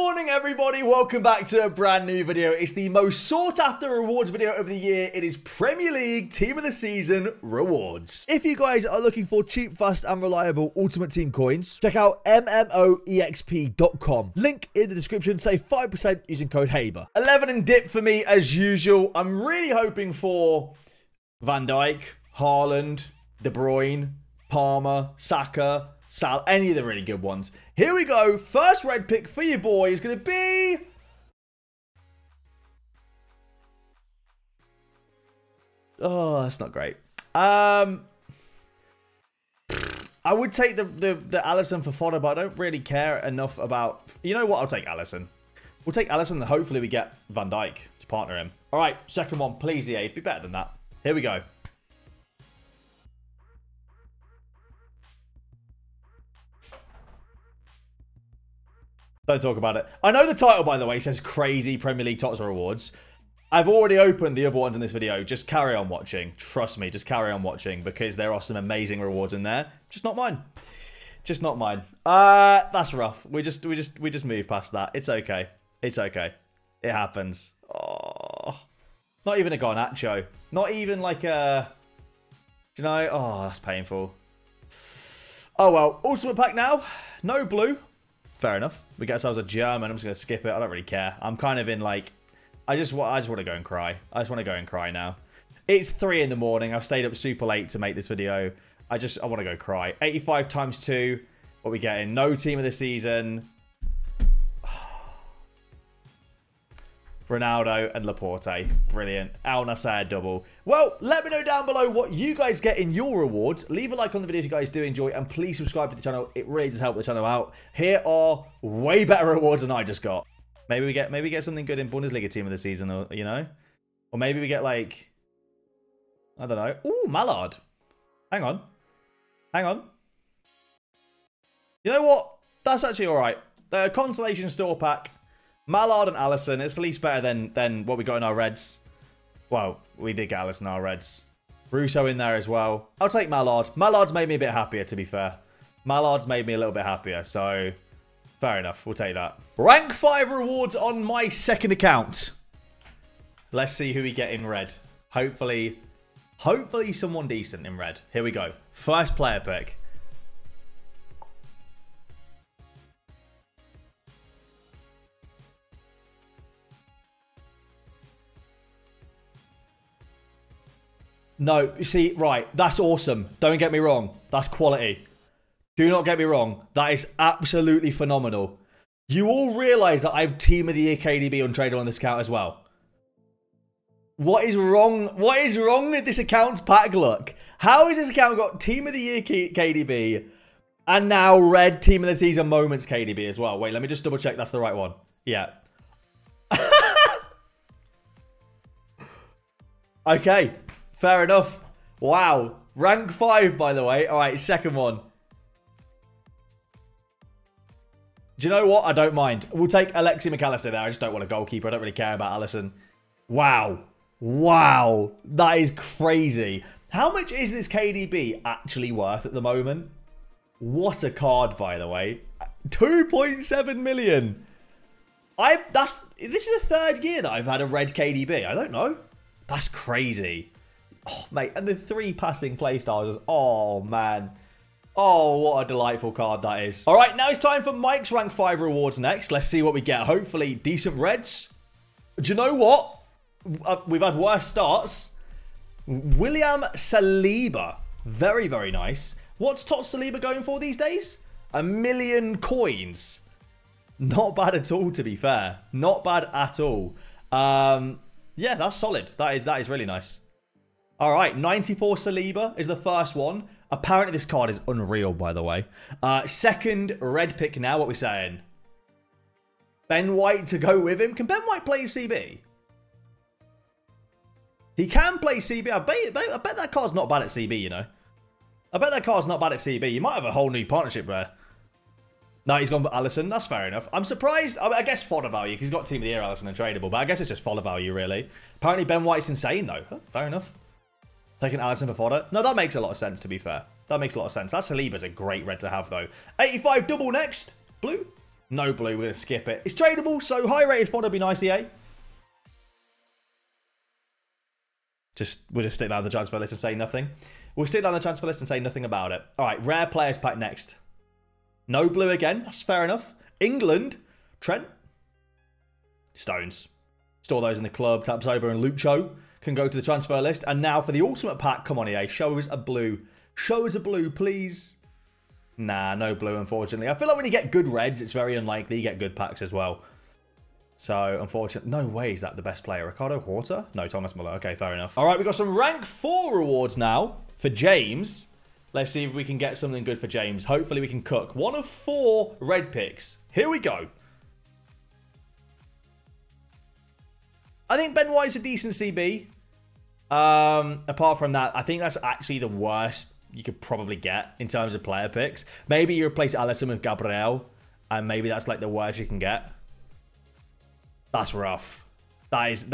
morning, everybody. Welcome back to a brand new video. It's the most sought after rewards video of the year. It is Premier League Team of the Season rewards. If you guys are looking for cheap, fast and reliable Ultimate Team coins, check out MMOEXP.com. Link in the description. Save 5% using code HABER. 11 and dip for me as usual. I'm really hoping for Van Dijk, Haaland, De Bruyne, Palmer, Saka, Sal, any of the really good ones. Here we go. First red pick for your boy is going to be oh, that's not great. I would take the Alisson for fodder, but I don't really care enough about. You know what? I'll take Alisson. We'll take Alisson, and hopefully we get Van Dijk to partner him. All right, second one, please, EA. Be better than that. Here we go. Don't talk about it. I know the title, by the way, says Crazy Premier League TOTS Rewards. I've already opened the other ones in this video. Just carry on watching. Trust me, just carry on watching because there are some amazing rewards in there. Just not mine. Just not mine. That's rough. We just move past that. It's okay. It's okay. It happens. Oh, not even a Garnacho. Not even like a, you know, oh, that's painful. Oh, well, ultimate pack now. No blue. Fair enough. We get ourselves a German. I'm just going to skip it. I don't really care. I'm kind of in like, I just want to go and cry. I just want to go and cry now. It's 3 in the morning. I've stayed up super late to make this video. I want to go cry. 85 times 2. What are we getting? No team of the season. Ronaldo and Laporte. Brilliant. Al Nassr double. Well, let me know down below what you guys get in your rewards. Leave a like on the video if you guys do enjoy, and please subscribe to the channel. It really does help the channel out. Here are way better rewards than I just got. Maybe we get something good in Bundesliga Team of the Season, or you know? Or maybe we get like, I don't know. Ooh, Mallard. Hang on. Hang on. You know what? That's actually alright. The Consolation Store Pack. Mallard and Alisson, it's at least better than what we got in our Reds. Well, we did get Alisson in our Reds. Russo in there as well. I'll take Mallard. Mallard's made me a bit happier, to be fair. Mallard's made me a little bit happier, so fair enough. We'll take that. Rank 5 rewards on my second account. Let's see who we get in red. Hopefully someone decent in red. Here we go. First player pick. No, you see, right, that's awesome. Don't get me wrong. That's quality. Do not get me wrong. That is absolutely phenomenal. You all realise that I have Team of the Year KDB untradeable on this account as well. What is wrong? What is wrong with this account's pack look? How has this account got Team of the Year KDB and now red Team of the Season moments KDB as well? Wait, let me just double check that's the right one. Yeah. Okay. Fair enough. Wow. Rank 5, by the way. All right, second one. Do you know what? I don't mind. We'll take Alexis Mac Allister there. I just don't want a goalkeeper. I don't really care about Alisson. Wow. Wow. That is crazy. How much is this KDB actually worth at the moment? What a card, by the way. 2.7 million. This is the 3rd year that I've had a red KDB. I don't know. That's crazy. Oh, mate, and the 3 passing playstyles. Oh, man. Oh, what a delightful card that is. All right, now it's time for Mike's Rank 5 rewards next. Let's see what we get. Hopefully, decent reds. Do you know what? We've had worse starts. William Saliba. Very, very nice. What's TOTS Saliba going for these days? 1 million coins. Not bad at all, to be fair. Not bad at all. Yeah, that's solid. That is really nice. All right, 94 Saliba is the first one. Apparently, this card is unreal, by the way. Second red pick now. What are we saying? Ben White to go with him. Can Ben White play CB? He can play CB. I bet that card's not bad at CB, you know. I bet that card's not bad at CB. You might have a whole new partnership there. No, he's gone for Alisson. That's fair enough. I'm surprised. I guess fodder value. He's got Team of the Year Alisson and tradable, but I guess it's just fodder value, really. Apparently, Ben White's insane, though. Huh, fair enough. Taking Alisson for fodder. No, that makes a lot of sense, to be fair. That makes a lot of sense. That Saliba's a great red to have, though. 85 double next. Blue. No blue, we're going to skip it. It's tradable, so high-rated fodder would be nice, EA. We'll just stick down the transfer list and say nothing. We'll stick down the transfer list and say nothing about it. All right, rare players pack next. No blue again. That's fair enough. England. Trent. Stones. Store those in the club. Tapsoba and Lucho can go to the transfer list. And now for the ultimate pack. Come on, EA. Show us a blue. Show us a blue, please. Nah, no blue, unfortunately. I feel like when you get good reds, it's very unlikely you get good packs as well. So, unfortunately, no way is that the best player. Ricardo Horta? No, Thomas Muller. Okay, fair enough. All right, we've got some rank 4 rewards now for James. Let's see if we can get something good for James. Hopefully, we can cook. 1 of 4 red picks. Here we go. I think Ben White's a decent CB. Apart from that, I think that's actually the worst you could probably get in terms of player picks. Maybe you replace Alisson with Gabriel, and maybe that's like the worst you can get. That's rough. That is,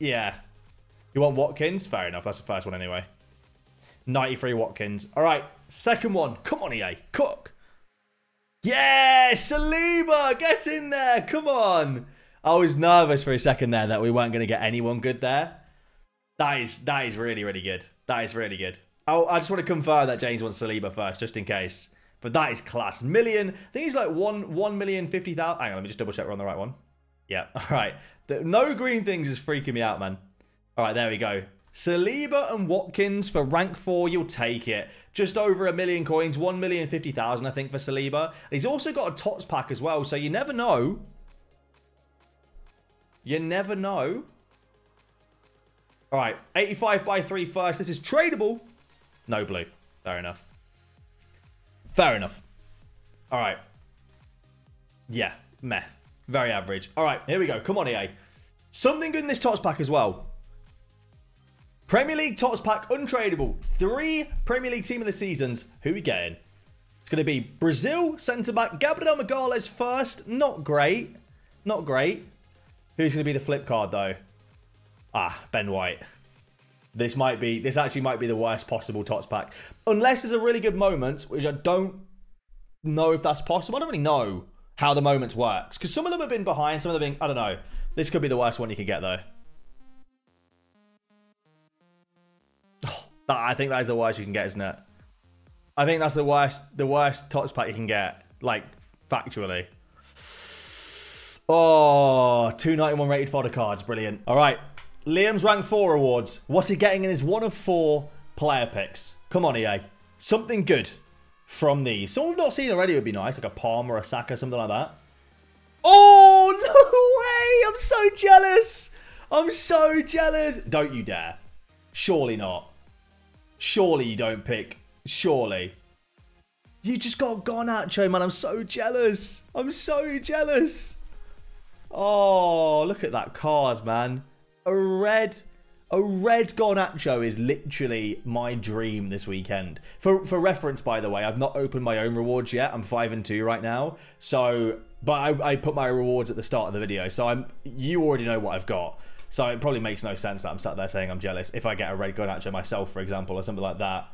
yeah. You want Watkins? Fair enough. That's the first one anyway. 93 Watkins. All right. Second one. Come on, EA. Cook. Yeah, Saliba. Get in there. Come on. I was nervous for a second there that we weren't going to get anyone good there. That is really, really good. That is really good. Oh, I just want to confirm that James wants Saliba first, just in case. But that is class. Million. I think he's like 1,050,000. Hang on. Let me just double check we're on the right one. Yeah, all right. No green things is freaking me out, man. All right, there we go. Saliba and Watkins for rank 4. You'll take it. Just over 1 million coins. 1,050,000, I think, for Saliba. He's also got a TOTS pack as well, so you never know. You never know. All right, 85x3 first. This is tradable. No blue. Fair enough. Fair enough. All right. Yeah, meh. Very average. All right, here we go. Come on, EA. Something good in this TOTS pack as well. Premier League TOTS pack, untradeable. 3 Premier League team of the seasons. Who we getting? It's going to be Brazil, centre-back. Gabriel Magalhães first. Not great. Not great. Who's going to be the flip card, though? Ah, Ben White. This actually might be the worst possible TOTS pack. Unless there's a really good moment, which I don't know if that's possible. I don't really know how the moments works, because some of them have been behind, some of them being, I don't know. This could be the worst one you could get, though. Oh, I think that is the worst you can get, isn't it? I think that's the worst TOTS pack you can get, like, factually. Oh, 291 rated fodder cards, brilliant. All right, Liam's rank 4 awards. What's he getting in his 1 of 4 player picks? Come on, EA, something good from these. Someone we've not seen already would be nice, like a Palmer or a Saka, something like that. Oh, no way! I'm so jealous! I'm so jealous! Don't you dare. Surely not. Surely you don't pick. Surely. You just got Garnacho, man. I'm so jealous. I'm so jealous. Oh, look at that card, man. A red Garnacho is literally my dream this weekend. For reference, by the way, I've not opened my own rewards yet. I'm 5 and 2 right now. So, but I put my rewards at the start of the video. So you already know what I've got. So it probably makes no sense that I'm sat there saying I'm jealous if I get a red Garnacho myself, for example, or something like that.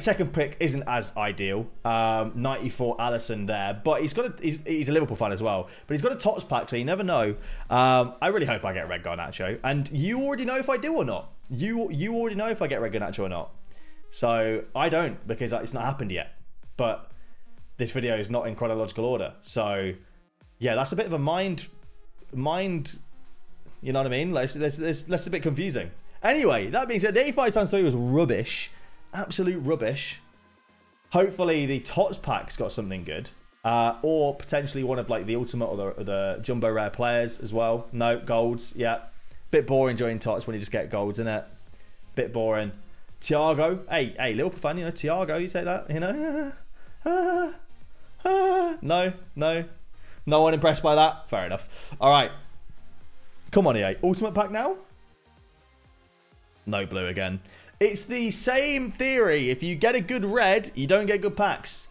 Second pick isn't as ideal. 94 Alisson there, but he's a Liverpool fan as well. But he's got a TOTS pack, so you never know. I really hope I get red Garnacho, and you already know if I do or not. You already know if I get red Garnacho or not. So I don't, because it's not happened yet. But this video is not in chronological order, so yeah, that's a bit of a mind. You know what I mean? That's a bit confusing. Anyway, that being said, the 85x3 was rubbish. Absolute rubbish. Hopefully the TOTS pack's got something good, or potentially one of like the ultimate or the jumbo rare players as well. No golds. Yeah, bit boring joining TOTS when you just get golds, innit? Bit boring. Thiago, hey, Liverpool fan, you know Thiago, you take that, you know. No one impressed by that. Fair enough. All right, come on, EA. Ultimate pack now. No blue again. It's the same theory. If you get a good red, you don't get good packs.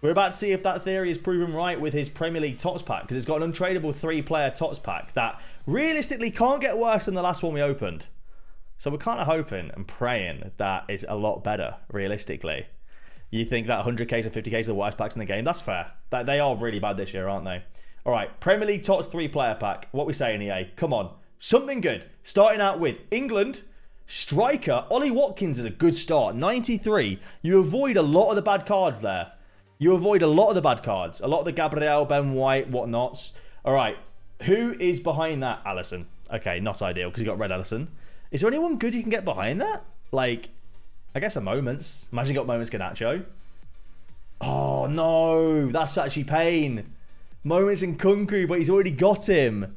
We're about to see if that theory is proven right with his Premier League TOTS pack, because it's got an untradeable 3-player TOTS pack that realistically can't get worse than the last one we opened. So we're kind of hoping and praying that it's a lot better, realistically. you think that 100Ks or 50Ks are the worst packs in the game. That's fair. That they are really bad this year, aren't they? All right, Premier League TOTS 3 player pack. What we saying, EA? Come on. Something good. Starting out with England. Striker, Ollie Watkins is a good start. 93. You avoid a lot of the bad cards there. You avoid a lot of the bad cards. A lot of the Gabriel, Ben White, whatnots. All right. Who is behind that? Alisson. Okay, not ideal because you got red Alisson. Is there anyone good you can get behind that? Like, I guess a Moments. Imagine you got Moments Garnacho. Oh, no. That's actually pain. Moments in Kunku, but he's already got him.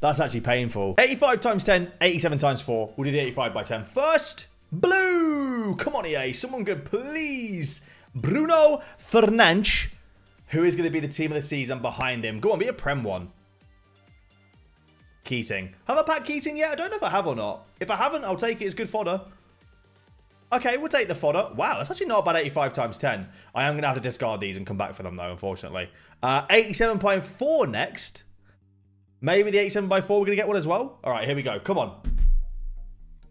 That's actually painful. 85 times 10, 87 times 4. We'll do the 85 by 10 first. Blue! Come on, EA. Someone good, please. Bruno Fernandes. Who is going to be the team of the season behind him? Go on, be a Prem one. Keating. Have I packed Keating yet? I don't know if I have or not. If I haven't, I'll take it. It's good fodder. Okay, we'll take the fodder. Wow, that's actually not bad. 85 times 10. I am going to have to discard these and come back for them, though, unfortunately. 87.4 next. Maybe the 87 by 4 we're going to get one as well. All right, here we go. Come on.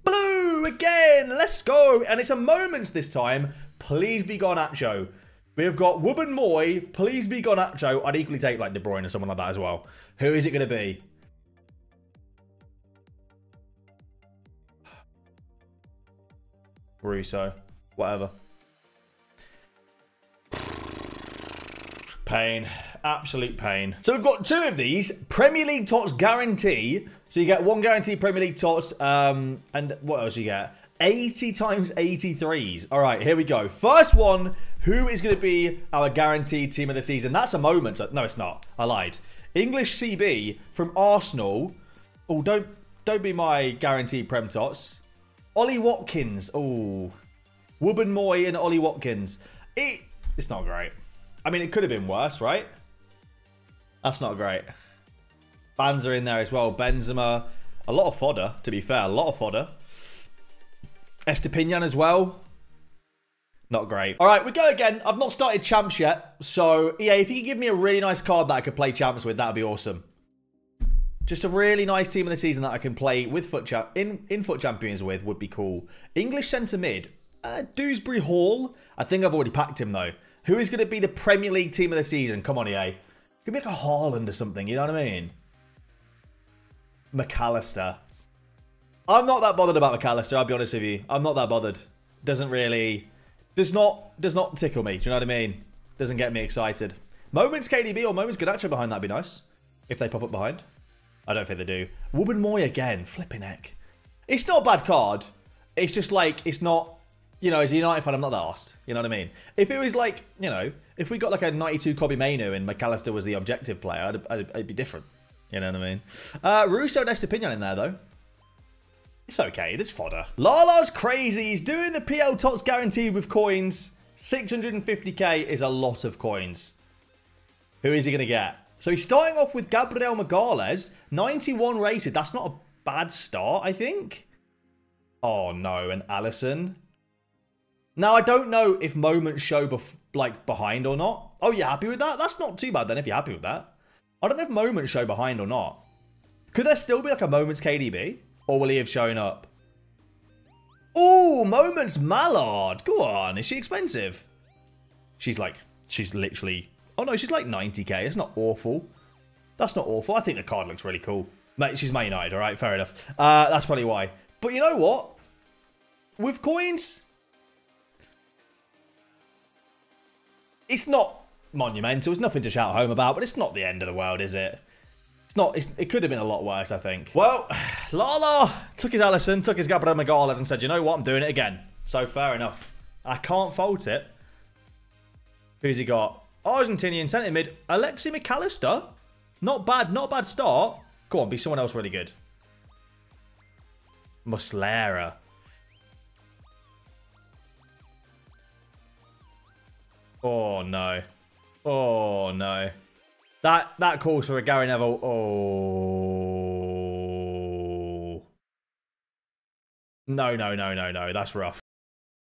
Blue again. Let's go. And it's a Moments this time. Please be Garnacho. We have got Wubben Moy. Please be Garnacho. I'd equally take, like, De Bruyne or someone like that as well. Who is it going to be? Russo. Whatever. Pain. Absolute pain. So we've got two of these. Premier League TOTS guarantee. So you get one guaranteed Premier League TOTS. And what else you get? 80 times 83s. All right, here we go. First one. Who is going to be our guaranteed team of the season? That's a Moment. No, it's not. I lied. English CB from Arsenal. Oh, don't be my guaranteed Prem TOTS. Ollie Watkins. Oh, Wubben Moy and Ollie Watkins. It's not great. I mean, it could have been worse, right? That's not great. Fans are in there as well. Benzema. A lot of fodder, to be fair. A lot of fodder. Estupiñan as well. Not great. All right, we go again. I've not started champs yet. So, yeah, if you could give me a really nice card that I could play champs with, that would be awesome. Just a really nice team of the season that I can play with FUT Champions with would be cool. English centre mid. Dewsbury Hall. I think I've already packed him, though. Who is going to be the Premier League team of the season? Come on, EA. Could be like a Haaland or something, you know what I mean? Mac Allister. I'm not that bothered about Mac Allister, I'll be honest with you. I'm not that bothered. Doesn't really... Does not tickle me, do you know what I mean? Doesn't get me excited. Moments KDB or Moments Garnacho behind, that'd be nice. If they pop up behind. I don't think they do. Wubben Moy again, flipping heck. It's not a bad card. It's just like, it's not... You know, as a United fan, I'm not that arsed. You know what I mean? If it was like, you know, if we got like a 92 Kobbie Mainoo and Mac Allister was the objective player, I'd be different. You know what I mean? Russo and Estupiñan in there, though. It's okay. This fodder. Lala's crazy. He's doing the PL TOTS guaranteed with coins. 650k is a lot of coins. Who is he going to get? So he's starting off with Gabriel Magalhães. 91 rated. That's not a bad start, I think. Oh, no. And Alisson... Now, I don't know if Moments show behind or not. Oh, you're happy with that? That's not too bad then if you're happy with that. I don't know if Moments show behind or not. Could there still be like a Moments KDB? Or will he have shown up? Oh, Moments Mallard. Go on. Is she expensive? She's literally... Oh, no, she's like 90k. It's not awful. That's not awful. I think the card looks really cool. Mate, she's Man United, all right? Fair enough. That's probably why. But you know what? With coins... It's not monumental. It's nothing to shout home about, but it's not the end of the world, is it? It's not. It could have been a lot worse, I think. Well, Lala took his Alisson, took his Gabriel Magalhães and said, you know what? I'm doing it again. So fair enough. I can't fault it. Who's he got? Argentinian centre mid, Alexis Mac Allister. Not bad. Not a bad start. Go on, be someone else really good. Muslera. Oh, no. Oh, no. That calls for a Gary Neville. Oh. No. That's rough.